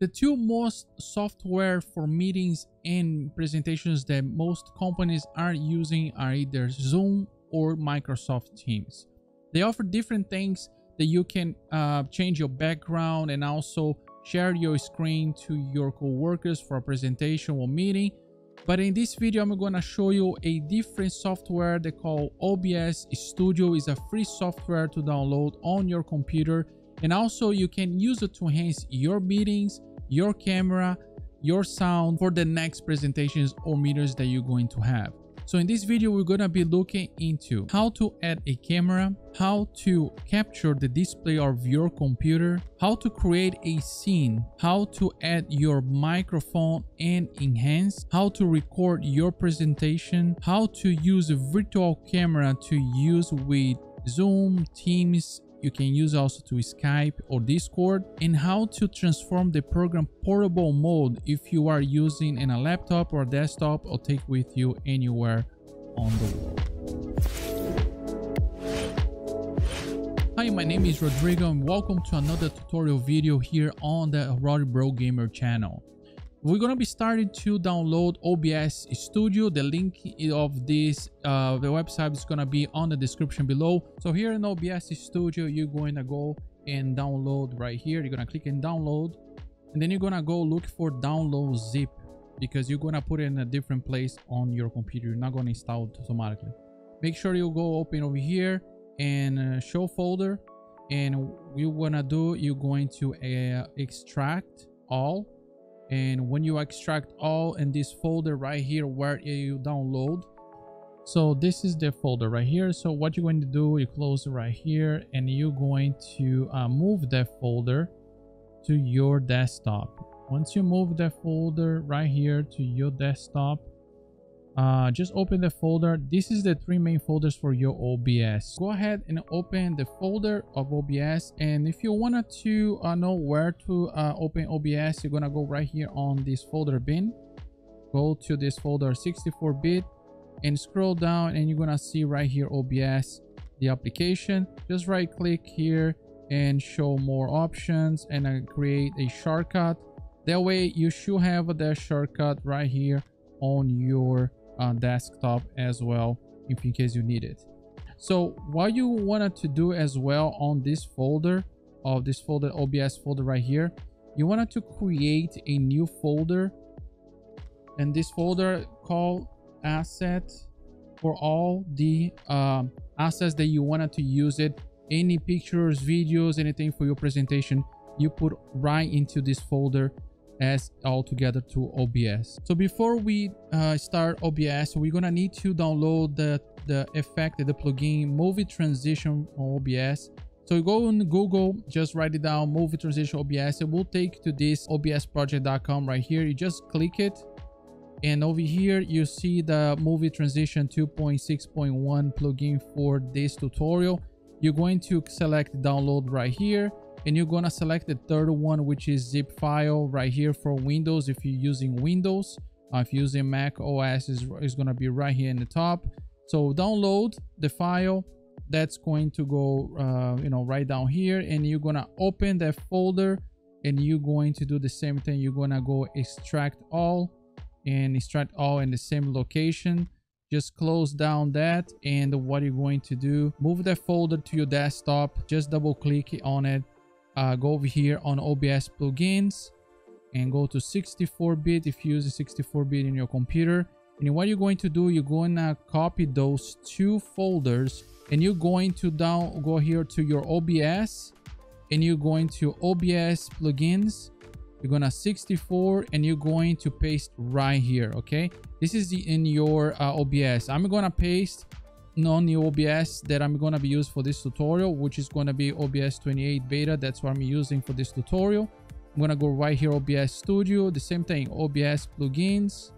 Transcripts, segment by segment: The two most software for meetings and presentations that most companies are using are either Zoom or Microsoft Teams. They offer different things that you can change your background and also share your screen to your coworkers for a presentation or meeting. But in this video, I'm going to show you a different software they call OBS Studio. It's a free software to download on your computer. And also you can use it to enhance your meetings, your camera, your sound for the next presentations or meetings that you're going to have. So in this video, we're going to be looking into how to add a camera, how to capture the display of your computer, how to create a scene, how to add your microphone and enhance, how to record your presentation, how to use a virtual camera to use with Zoom, Teams. You can use also to Skype or Discord, and how to transform the program portable mode if you are using in a laptop or desktop or take with you anywhere on the world. Hi, my name is Rodrigo and welcome to another tutorial video here on the RodiBroGamer channel. We're going to be starting to download OBS Studio. The link of this, the website is going to be on the description below. So here in OBS Studio, you're going to go and download right here. You're going to click and download, and then you're going to go look for download zip because you're going to put it in a different place on your computer. You're not going to install it automatically. Make sure you go open over here and show folder. And you want to do, you're going to extract all. And when you extract all in this folder right here where you download, so this is the folder right here. So what you're going to do, you close right here and you're going to move that folder to your desktop. Once you move that folder right here to your desktop, just open the folder. This is the three main folders for your OBS. Go ahead and open the folder of OBS. And if you wanted to know where to open OBS, you're going to go right here on this folder bin. Go to this folder 64-bit and scroll down and you're going to see right here OBS, the application. Just right click here and show more options and create a shortcut. That way you should have that shortcut right here on your desktop as well, if in case you need it. So what you wanted to do as well on this folder of this folder, OBS folder right here, you wanted to create a new folder, and this folder called asset for all the assets that you wanted to use it, any pictures, videos, anything for your presentation, you put right into this folder as all together to OBS. So before we start OBS, we're gonna need to download the effect, the plugin Movie Transition OBS. So go on Google, just write it down, Movie Transition OBS. It will take to this obsproject.com right here. You just click it, and over here you see the Movie Transition 2.6.1 plugin for this tutorial. You're going to select download right here. And you're going to select the third one, which is zip file right here for Windows. If you're using Windows, if you're using Mac OS, is going to be right here in the top. So download the file that's going to go, you know, right down here, and you're going to open that folder and you're going to do the same thing. You're going to go extract all and extract all in the same location. Just close down that. And what you're going to do, move that folder to your desktop. Just double click on it. Go over here on OBS plugins and go to 64-bit if you use a 64-bit in your computer. And what you're going to do, you're going to copy those two folders and you're going to go here to your OBS and you're going to OBS plugins. You're going to 64 and you're going to paste right here. Okay, this is in your OBS. I'm going to paste on the OBS that I'm going to be used for this tutorial, which is going to be OBS 28 beta. That's what I'm using for this tutorial. I'm going to go right here, OBS Studio, the same thing, OBS plugins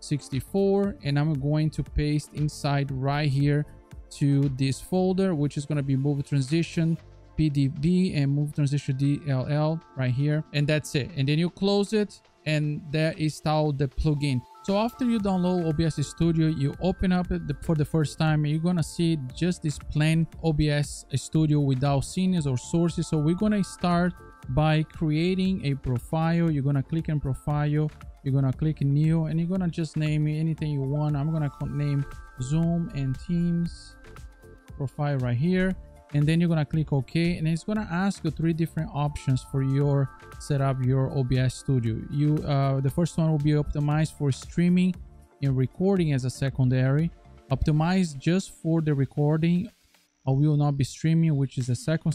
64, and I'm going to paste inside right here to this folder, which is going to be Movie Transition PDB and Movie Transition DLL right here, and that's it. And then you close it and that installed the plugin. So after you download OBS Studio, you open up it for the first time, you're going to see just this plain OBS Studio without scenes or sources. So we're going to start by creating a profile. You're gonna click on profile, you're gonna click new, and you're gonna just name it anything you want. I'm gonna name Zoom and Teams profile right here, and then you're gonna click OK, and it's gonna ask you three different options for your setup, your OBS Studio. The first one will be optimized for streaming and recording as a secondary. Optimized just for the recording. I will not be streaming, which is the second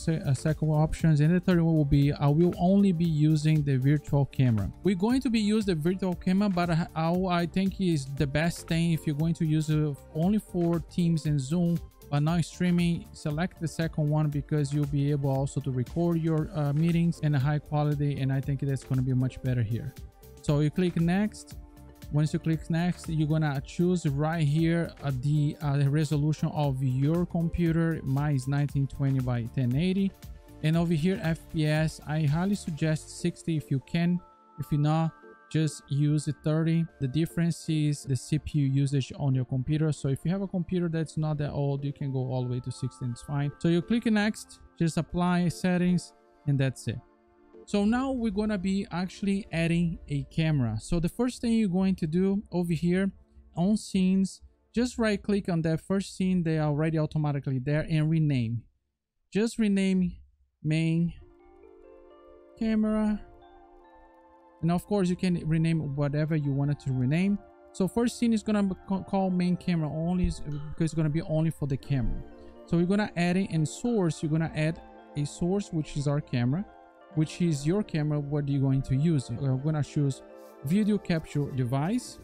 options. And the third one will be I will only be using the virtual camera. We're going to be using the virtual camera, but I think is the best thing if you're going to use it only for Teams and Zoom. But now streaming, select the second one because you'll be able also to record your meetings in a high quality, and I think that's going to be much better here. So you click next. Once you click next, you're gonna choose right here the resolution of your computer. Mine is 1920 by 1080, and over here FPS, I highly suggest 60 if you can. If you're not, just use 30. The difference is the CPU usage on your computer. So if you have a computer that's not that old, you can go all the way to 16, it's fine. So you click next, just apply settings, and that's it. So now we're gonna be actually adding a camera. So the first thing you're going to do over here on scenes, just right click on that first scene, they are already automatically there, and rename. Just rename main camera. And of course you can rename whatever you wanted to rename. So first scene is gonna be called main camera only, because it's gonna be only for the camera. So we're gonna add it in source. You're gonna add a source, which is our camera, which is your camera. What are you going to use? We're gonna choose video capture device,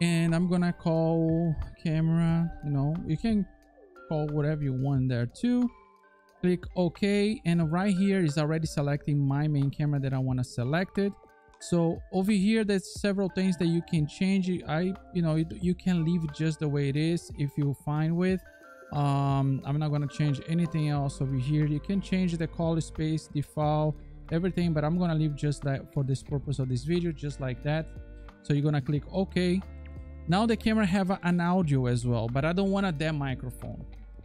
and I'm gonna call camera, you know, you can call whatever you want there too. Click OK, and right here is already selecting my main camera that I want to select it. So over here, there's several things that you can change. You can leave it just the way it is if you're fine with. I'm not going to change anything else over here. You can change the color, space, default, everything, but I'm going to leave just that for this purpose of this video, just like that. So you're going to click OK. Now the camera have an audio as well, but I don't want that microphone.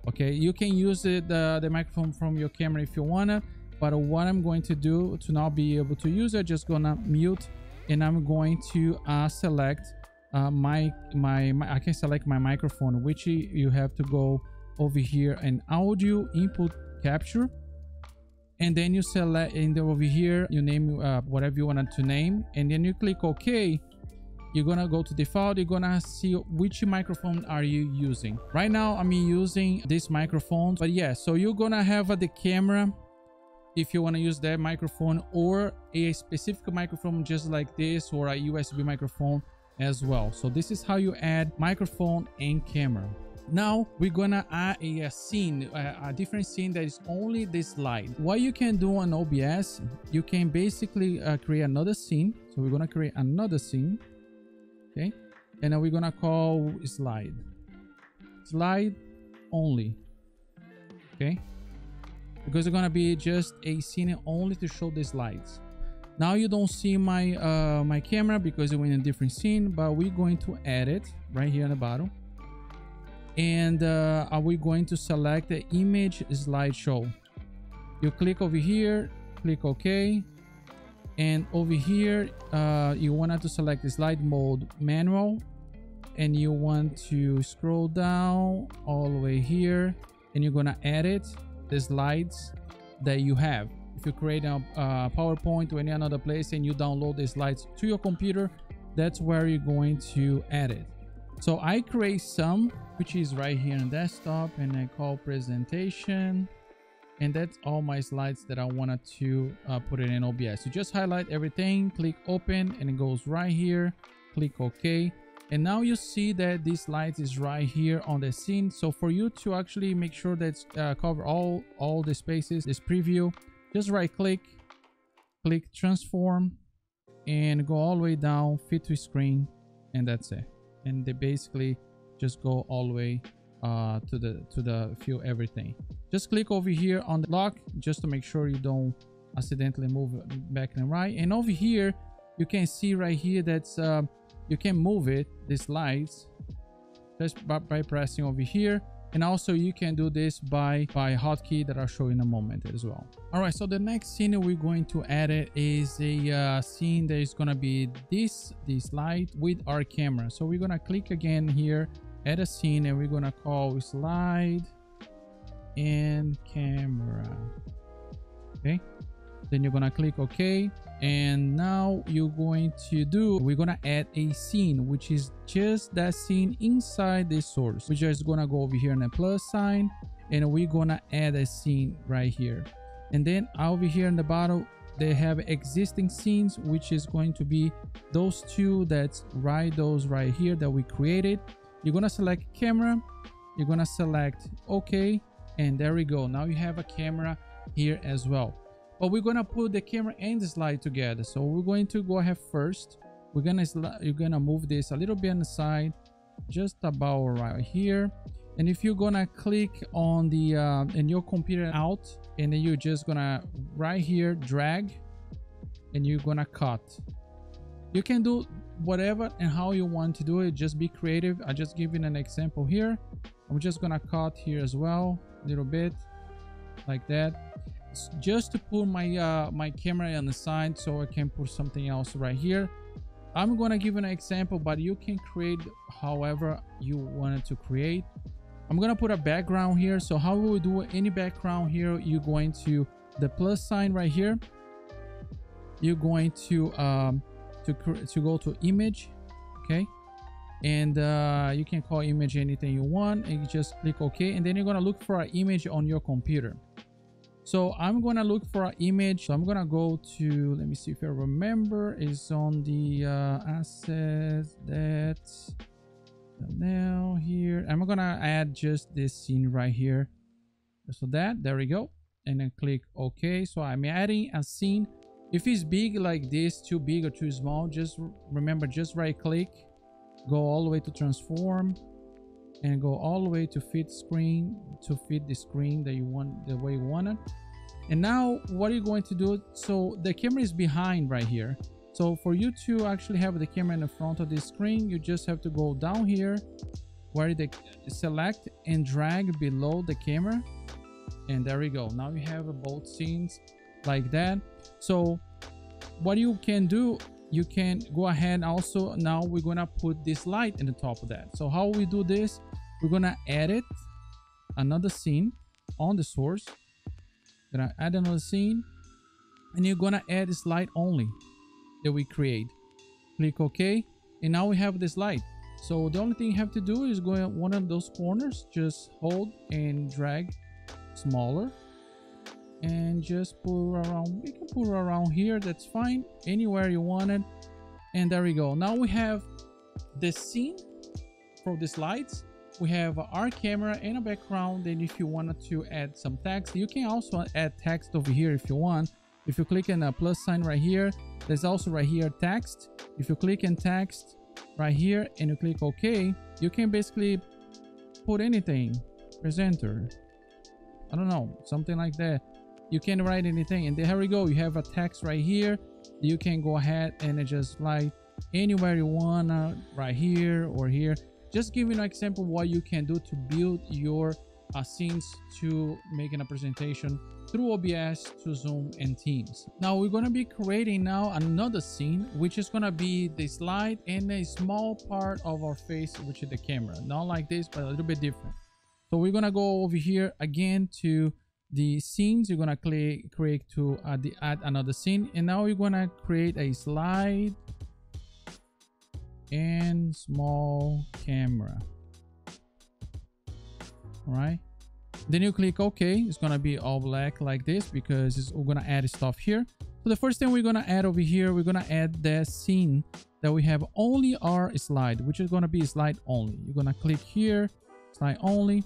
Okay, you can use the microphone from your camera if you want to. But what I'm going to do to not be able to use it, just gonna mute, and I'm going to select I can select my microphone, which you have to go over here and audio input capture, and then you select, and then over here you name whatever you wanted to name, and then you click OK. You're gonna go to default. You're gonna see which microphone are you using. Right now I'm using this microphone, but yeah, so you're gonna have the camera. If you want to use that microphone or a specific microphone just like this, or a USB microphone as well. So this is how you add microphone and camera. Now we're gonna add a scene, a different scene that is only this slide. What you can do on OBS, you can basically create another scene. So we're gonna create another scene, okay, and then we're gonna call slide only, okay, because it's gonna be just a scene only to show the slides. Now you don't see my my camera because we're in a different scene, but we're going to add it right here in the bottom, and are we going to select the image slideshow. You click over here, click OK, and over here you want to select the slide mode manual, and you want to scroll down all the way here, and you're gonna add it the slides that you have. If you create a PowerPoint or any another place and you download the slides to your computer, that's where you're going to add it. So I create some, which is right here on desktop, and I call presentation, and that's all my slides that I wanted to put it in OBS. You just highlight everything, click open, and it goes right here, click OK. And now you see that this slide is right here on the scene. So for you to actually make sure that cover all the spaces, this preview, just right click, click transform, and go all the way down, fit to screen, and that's it. And they basically just go all the way to the view everything. Just click over here on the lock just to make sure you don't accidentally move back and right. And over here you can see right here that's you can move it, the slides, just by pressing over here. And also you can do this by hotkey that I'll show in a moment as well. All right, so the next scene we're going to edit is a scene that is gonna be this slide with our camera. So we're gonna click again here, add a scene, and we're gonna call slide and camera. Okay, then you're gonna click OK. And now we're gonna add a scene, which is just that scene inside the source. We're just gonna go over here and a plus sign, and we're gonna add a scene right here. And then over here in the bottom, they have existing scenes, which is going to be those two that's right, those right here that we created. You're gonna select camera, you're gonna select OK, and there we go. Now you have a camera here as well. But we're gonna put the camera and the slide together. So we're going to go ahead first. You're gonna move this a little bit on the side, just about right here. And if you're gonna click on the and your computer out, and then you're just gonna right here drag, and you're gonna cut. You can do whatever and how you want to do it. Just be creative. I just give you an example here. I'm just gonna cut here as well, a little bit, like that. Just to put my my camera on the side so I can put something else right here. I'm gonna give an example, but you can create however you wanted to create. I'm gonna put a background here. So how will we do any background here? You're going to the plus sign right here. You're going to go to image, okay? And you can call image anything you want, and you just click OK. And then you're gonna look for an image on your computer. So I'm gonna look for an image. So I'm gonna go to, let me see if I remember, is on the assets that now here. I'm gonna add just this scene right here. So that, there we go. And then click OK. So I'm adding a scene. If it's big like this, too big or too small, just remember, just right click, go all the way to transform, and go all the way to fit screen, to fit the screen that you want, the way you want it. And now what are you going to do? So the camera is behind right here. So for you to actually have the camera in the front of the screen, you just have to go down here where they select and drag below the camera. And there we go. Now you have both scenes like that. So what you can do, you can go ahead also, now we're gonna put this light in the top of that. So how we do this, we're gonna edit another scene on the source, gonna add another scene, and you're gonna add this light only that we create. Click OK, and now we have this light. So the only thing you have to do is go in one of those corners, just hold and drag smaller, and just pull around. We can pull around here, that's fine, anywhere you want it. And there we go. Now we have the scene from the slides, we have our camera and a background. Then if you wanted to add some text, you can also add text over here if you want. If you click on a plus sign right here, there's also right here text. If you click on text right here and you click OK, you can basically put anything, presenter, I don't know, something like that. You can write anything, and there we go. You have a text right here. You can go ahead and just like anywhere you wanna, right here or here. Just give you an example what you can do to build your scenes to making a presentation through OBS, to Zoom and Teams. Now we're gonna be creating now another scene, which is gonna be the slide and a small part of our face, which is the camera. Not like this, but a little bit different. So we're gonna go over here again to the scenes. You're gonna click create to add another scene, and now you're gonna create a slide and small camera. All right, then you click OK. It's gonna be all black like this because we're gonna add stuff here. So the first thing we're gonna add over here, we're gonna add the scene that we have only our slide, which is gonna be slide only. You're gonna click here, slide only,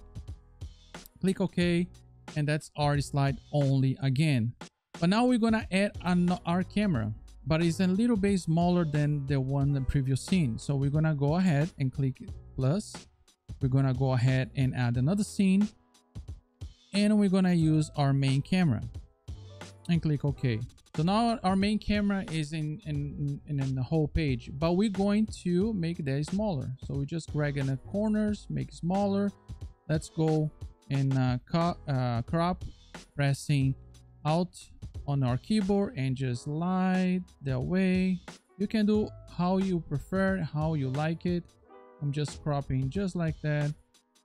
click OK. And that's our slide only again. But now we're gonna add our camera, but it's a little bit smaller than the one the previous scene. So we're gonna go ahead and click plus. We're gonna go ahead and add another scene, and we're gonna use our main camera and click OK. So now our main camera is in the whole page, but we're going to make that smaller. So we just drag in the corners, make it smaller. Let's go and crop, pressing Alt on our keyboard and just slide that way. You can do how you prefer, how you like it. I'm just cropping just like that,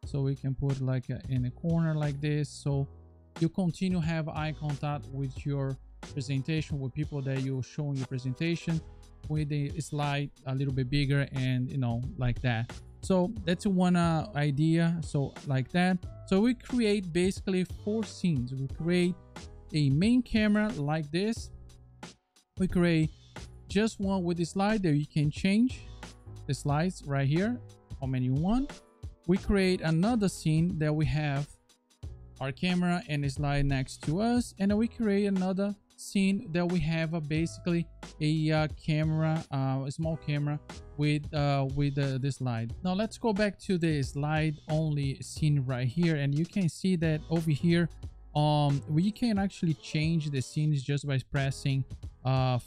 so we can put like in a corner like this, so you continue have eye contact with your presentation, with people that you're showing your presentation, with the slide a little bit bigger and, you know, like that. So that's one idea. So like that, so we create basically 4 scenes. We create a main camera like this, we create just one with the slide that you can change the slides right here, how many you want. We create another scene that we have our camera and a slide next to us, and then we create another scene that we have basically a camera, a small camera with this slide. Now let's go back to the slide only scene right here, and you can see that over here we can actually change the scenes just by pressing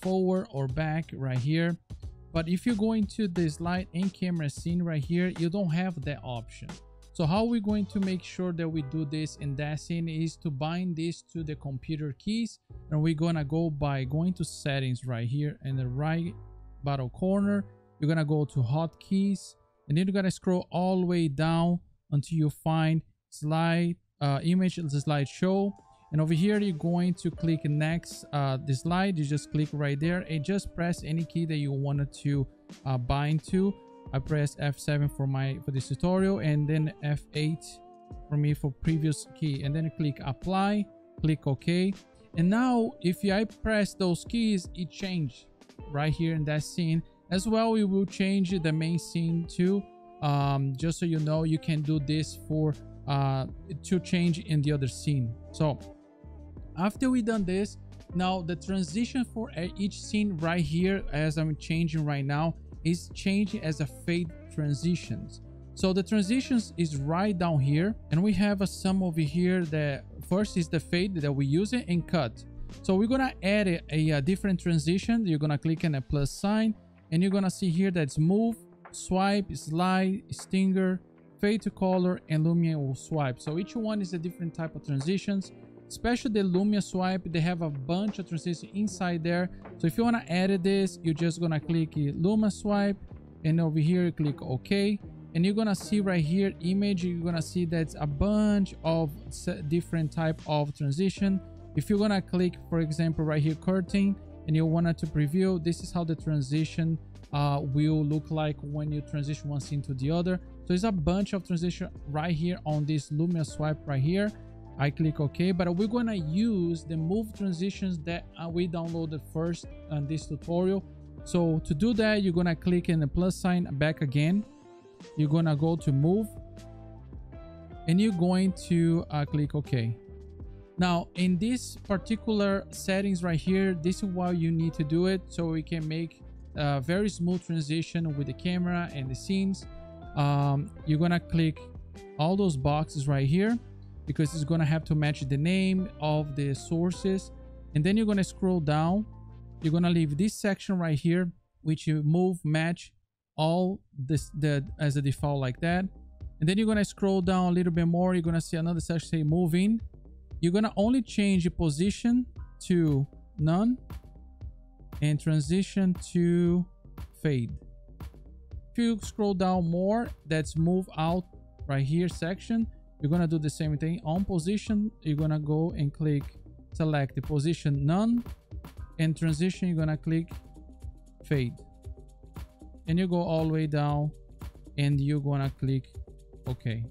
forward or back right here. But if you go into the slide and camera scene right here, you don't have that option. So how we're going to make sure that we do this in that scene is to bind this to the computer keys, and we're gonna go by going to settings right here in the right bottom corner. You're gonna go to hotkeys, and then you're gonna scroll all the way down until you find slide image and slideshow. And over here, you're going to click next the slide. You just click right there and just press any key that you wanted to bind to. I press F7 for this tutorial, and then F8 for me for previous key, and then click apply, click OK. And now if I press those keys, it changed right here in that scene as well. We will change the main scene too. Just so you know, you can do this for to change in the other scene. So after we done this, now the transition for each scene right here, as I'm changing right now, is changing as a fade transitions. So the transitions is right down here, and we have some over here. That first is the fade that we use it and cut. So we're gonna add a different transition. You're gonna click on a plus sign, and you're gonna see here that's move, swipe, slide, stinger, fade to color, and Lumia will swipe. So each one is a different type of transitions, especially the Lumia swipe. They have a bunch of transitions inside there. So if you want to edit this, you're just going to click Lumia swipe, and over here you click OK, and you're going to see right here image. You're going to see that's a bunch of different type of transition. If you're going to click, for example, right here curtain, and you wanted to preview, this is how the transition will look like when you transition one scene to the other. So it's a bunch of transition right here on this Lumia swipe right here. I click OK, but we're gonna use the move transitions that we downloaded first on this tutorial. So to do that, you're gonna click in the plus sign back again. You're gonna go to move, and you're going to click OK. Now in this particular settings right here, this is why you need to do it, so we can make a very smooth transition with the camera and the scenes. You're gonna click all those boxes right here, because it's gonna have to match the name of the sources, and then you're gonna scroll down. You're gonna leave this section right here, which you move match all this as a default like that, and then you're gonna scroll down a little bit more. You're gonna see another section say move in. You're gonna only change the position to none and transition to fade. If you scroll down more, that's move out right here section. You're gonna do the same thing on position. You're gonna go and click select the position none and transition. You're gonna click fade, and you go all the way down, and you're gonna click OK.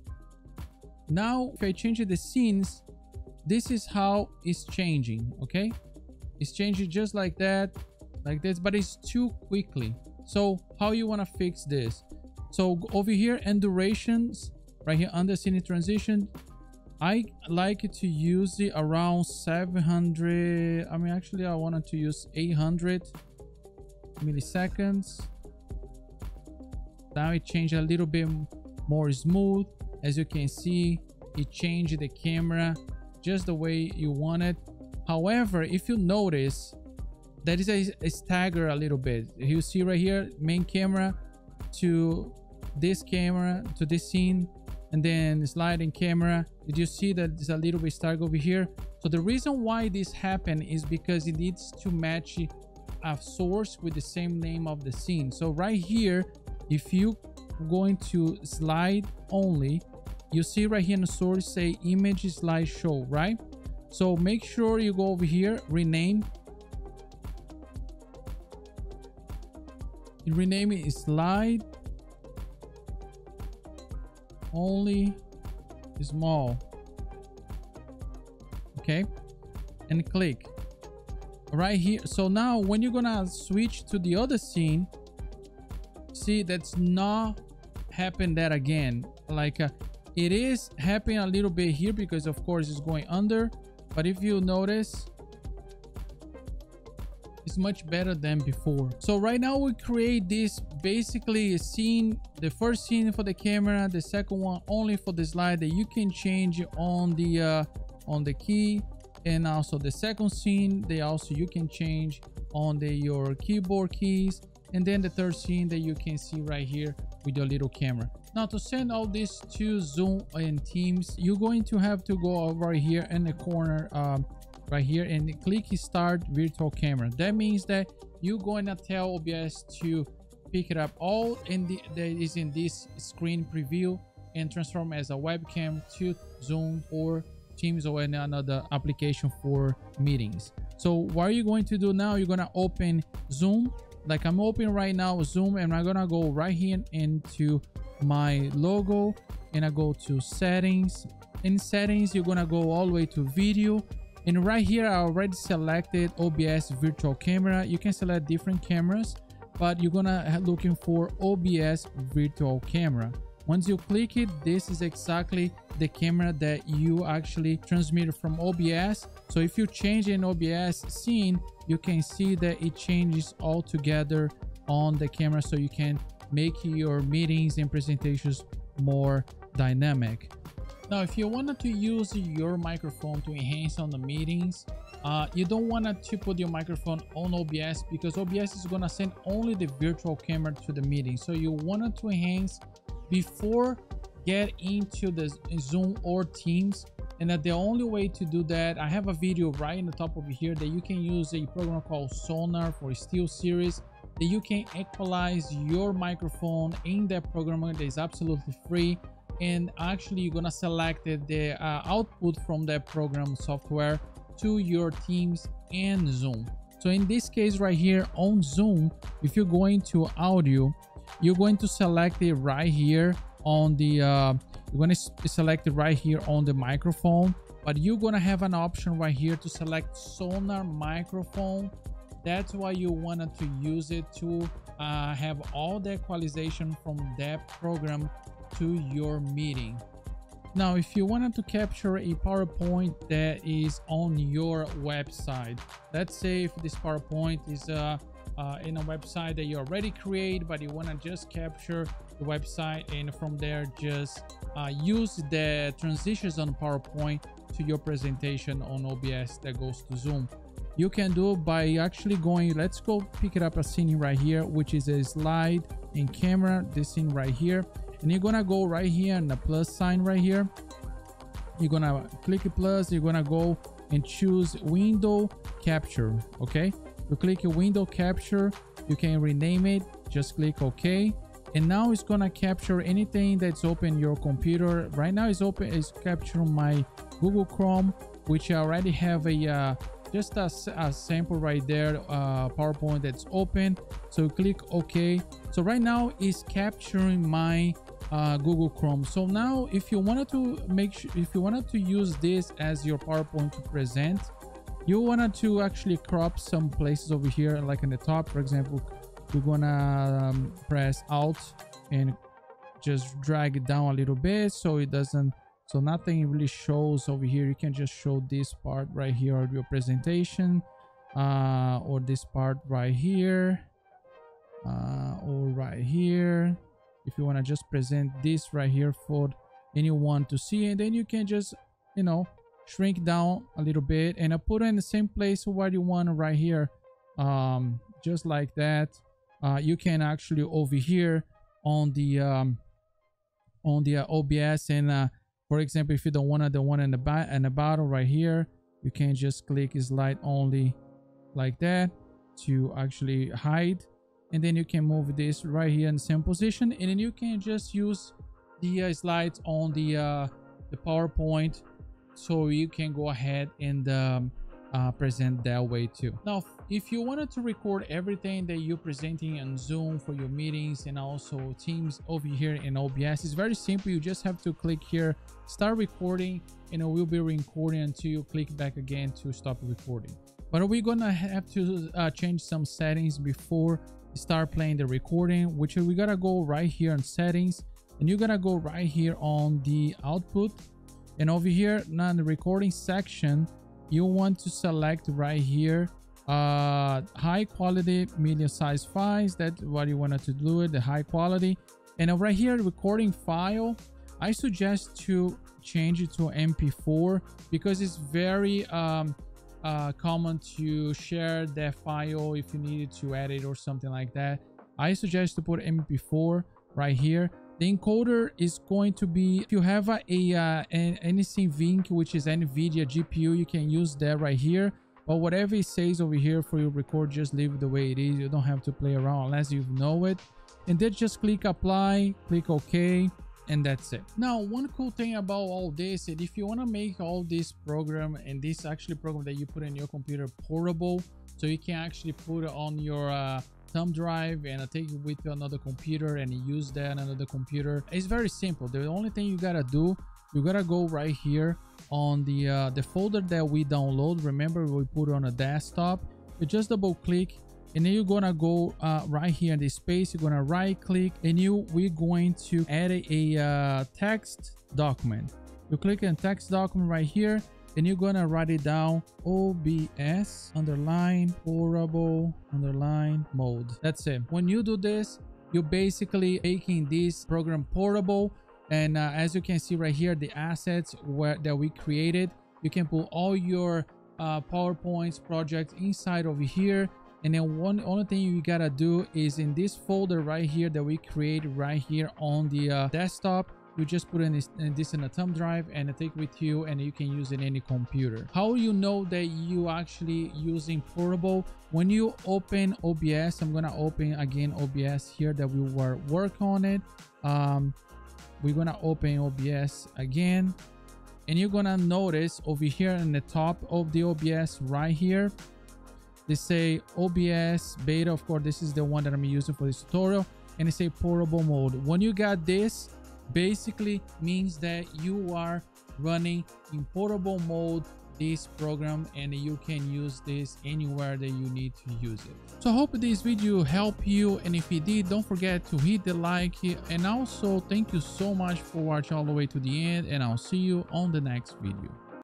Now if I change the scenes, this is how it's changing. Okay, it's changing just like that, like this, but it's too quickly. So how you want to fix this? So over here and durations right here under scene transition, I like to use it around 700. I mean, actually I wanted to use 800 milliseconds. Now it changed a little bit more smooth. As you can see, it changed the camera just the way you want it. However, if you notice, there is a stagger a little bit. You see right here, main camera to this scene, and then sliding camera. Did you see that it's a little bit stark over here? So the reason why this happened is because it needs to match a source with the same name of the scene. So right here, if you go into slide only, you see right here in the source say image slideshow, right? So make sure you go over here, rename. Rename it slide only small, okay, and click right here. So now when you're gonna switch to the other scene, see, that's not happened that again. Like it is happening a little bit here because of course it's going under, but if you notice, it's much better than before. So right now we create this basically scene, the first scene for the camera, the second one only for the slide that you can change on the key, and also the second scene they also you can change on the your keyboard keys, and then the third scene that you can see right here with your little camera. Now to send all this to Zoom and Teams, you're going to have to go over here in the corner right here and click start virtual camera. That means that you're going to tell OBS to pick it up all in the that is in this screen preview and transform as a webcam to Zoom or Teams or any another application for meetings. So what are you going to do now? You're going to open Zoom. Like I'm open right now Zoom, and I'm going to go right here into my logo and I go to settings. In settings, you're going to go all the way to video. And right here, I already selected OBS virtual camera. You can select different cameras, but you're gonna looking for OBS virtual camera. Once you click it, this is exactly the camera that you actually transmitted from OBS. So if you change an OBS scene, you can see that it changes all together on the camera, so you can make your meetings and presentations more dynamic. Now, if you wanted to use your microphone to enhance on the meetings, you don't want to put your microphone on OBS because OBS is going to send only the virtual camera to the meeting. So you wanted to enhance before get into the Zoom or Teams. And that the only way to do that, I have a video right in the top over here that you can use a program called Sonar for SteelSeries that you can equalize your microphone in that program that is absolutely free. And actually you're gonna select the output from that program software to your Teams and Zoom. So in this case right here on Zoom, if you're going to audio, you're going to select it right here on the you're gonna select it right here on the microphone, but you're gonna have an option right here to select Sonar microphone. That's why you wanted to use it to have all the equalization from that program to your meeting. Now, if you wanted to capture a PowerPoint that is on your website, let's say if this PowerPoint is in a website that you already create, but you want to just capture the website and from there just use the transitions on PowerPoint to your presentation on OBS that goes to Zoom. You can do it by actually going, let's go pick it up a scene right here, which is a slide and camera, this scene right here. And you're gonna go right here and the plus sign right here. You're gonna click plus, you're gonna go and choose window capture, okay? You click window capture, you can rename it, just click okay. And now it's gonna capture anything that's open your computer. Right now it's open, it's capturing my Google Chrome, which I already have a, just a sample right there, PowerPoint that's open. So click okay. So right now it's capturing my Google Chrome. So now if you wanted to make sure, if you wanted to use this as your PowerPoint to present, you wanted to actually crop some places over here, like in the top, for example, you're gonna press Alt and just drag it down a little bit so it doesn't, so nothing really shows over here. You can just show this part right here of your presentation or this part right here. Or right here if you want to just present this right here for anyone to see, and then you can just, you know, shrink down a little bit and I put it in the same place what you want right here, just like that. You can actually over here on the on the OBS. And for example, if you don't want the one in the bottom right here, you can just click slide only like that to actually hide. And then you can move this right here in the same position. And then you can just use the slides on the PowerPoint, so you can go ahead and present that way too. Now, if you wanted to record everything that you're presenting on Zoom for your meetings and also Teams over here in OBS, it's very simple. You just have to click here, start recording, and it will be recording until you click back again to stop recording. But we're gonna have to change some settings before we start playing the recording, which we gotta go right here on settings, and you're gonna go right here on the output. And over here, now in the recording section, you want to select right here high quality, medium size files. That's what you wanted to do it, the high quality. And right here, recording file, I suggest to change it to MP4, because it's very common to share that file if you needed to edit or something like that. I suggest to put MP4 right here. The encoder is going to be, if you have an NVENC, which is NVIDIA GPU, you can use that right here. But whatever it says over here for your record, just leave it the way it is. You don't have to play around unless you know it. And then just click apply, click OK, and that's it. Now, one cool thing about all this is if you want to make all this program, and this actually program that you put in your computer, portable, so you can actually put it on your thumb drive and take it with another computer and use that on another computer. It's very simple. The only thing you gotta do, you gotta go right here on the folder that we download. Remember, we put it on a desktop. You just double click, and then you're gonna go right here in the space. You're gonna right click, and we're going to add a text document. You click on text document right here, and you're gonna write it down, OBS underline portable underline mode. That's it. When you do this, you're basically making this program portable. And as you can see right here, the assets that we created, you can put all your PowerPoints projects inside over here. And then one only thing you gotta do is in this folder right here that we create right here on the desktop, you just put in this in a thumb drive and take with you, and you can use it in any computer. How you know that you actually using portable? When you open OBS, I'm gonna open again OBS here that we were working on it. We're gonna open OBS again, and you're gonna notice over here in the top of the OBS right here, they say OBS beta. Of course, this is the one that I'm using for this tutorial, and they say portable mode. When you got this, basically means that you are running in portable mode this program, and you can use this anywhere that you need to use it. So I hope this video helped you, and if it did, don't forget to hit the like. And also, thank you so much for watching all the way to the end, and I'll see you on the next video.